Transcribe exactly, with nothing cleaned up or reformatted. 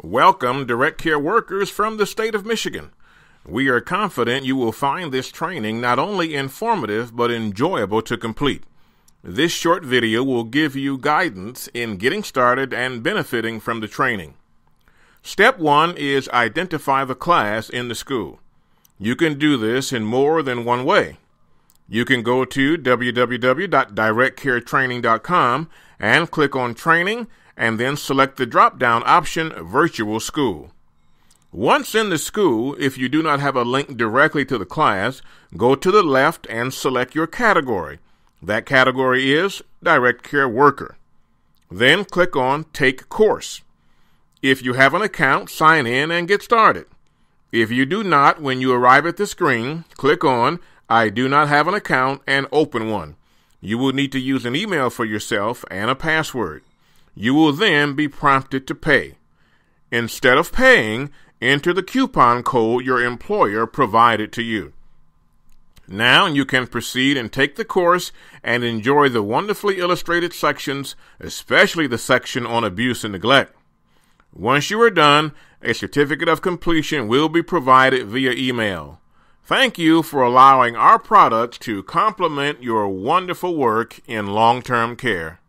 Welcome, direct care workers from the state of Michigan. We are confident you will find this training not only informative but enjoyable to complete. This short video will give you guidance in getting started and benefiting from the training. Step one is identify the class in the school. You can do this in more than one way. You can go to w w w dot direct care training dot com and click on Training and then select the drop-down option Virtual School. Once in the school, if you do not have a link directly to the class, go to the left and select your category. That category is Direct Care Worker. Then click on Take Course. If you have an account, sign in and get started. If you do not, when you arrive at the screen, click on I do not have an account and open one. You will need to use an email for yourself and a password. You will then be prompted to pay. Instead of paying, enter the coupon code your employer provided to you. Now you can proceed and take the course and enjoy the wonderfully illustrated sections, especially the section on abuse and neglect. Once you are done, a certificate of completion will be provided via email. Thank you for allowing our products to complement your wonderful work in long-term care.